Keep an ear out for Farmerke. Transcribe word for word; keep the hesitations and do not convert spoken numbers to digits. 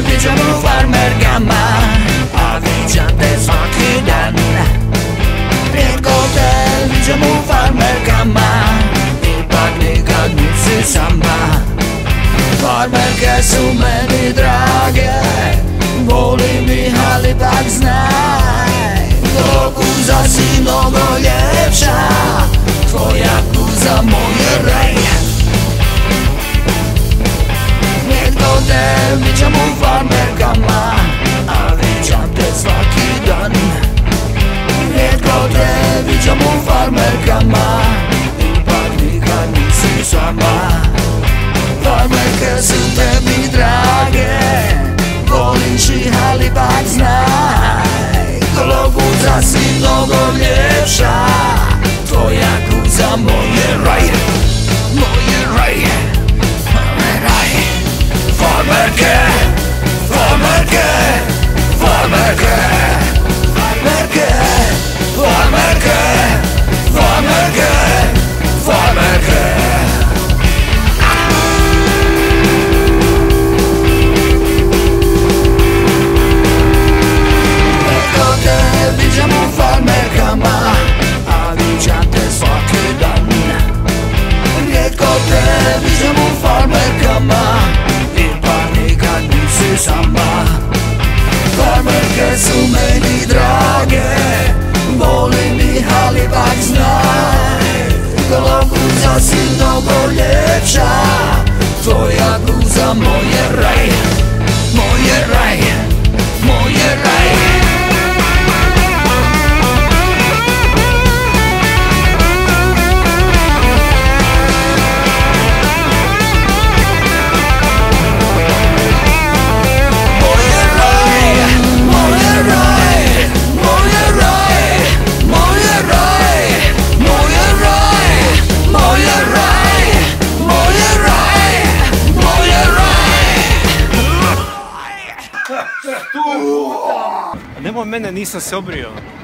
widzę farmerkę ma, a widzę te swaki dan. Tylko te widzę farmerkę ma, i pagnie gadnicy sama. Farmerkę są meni drogie, woli mi, ale tak znaj. Wokół zasi mnogo lepsza, twoja kuza moje reje. Widziam u farmerka ma, a widziam te svaki dan. Rijetko te viđam u farmerkama, ipak nikad nisi sama. Farmerke su tebi drage, voliš ih ali pak znaj, tvoja kuza si mnogo ljepša, tvoja kuza moje raje, moje raje. Farmerke, Farmerke, Farmerke, Farmerke, Farmerke, Farmerke, Farmerke. Rijetko te viđam u farmerkama, a viđam te svaki dan. Rijetko te viđam u farmerkama, sama. Farmerke su meni drage, volim ih ali pak znaj, tvoja kuza si mnogo ljepša, tvoja kuza moje raj, moje raj, moje raj. Nemo mene, nisam se obrio.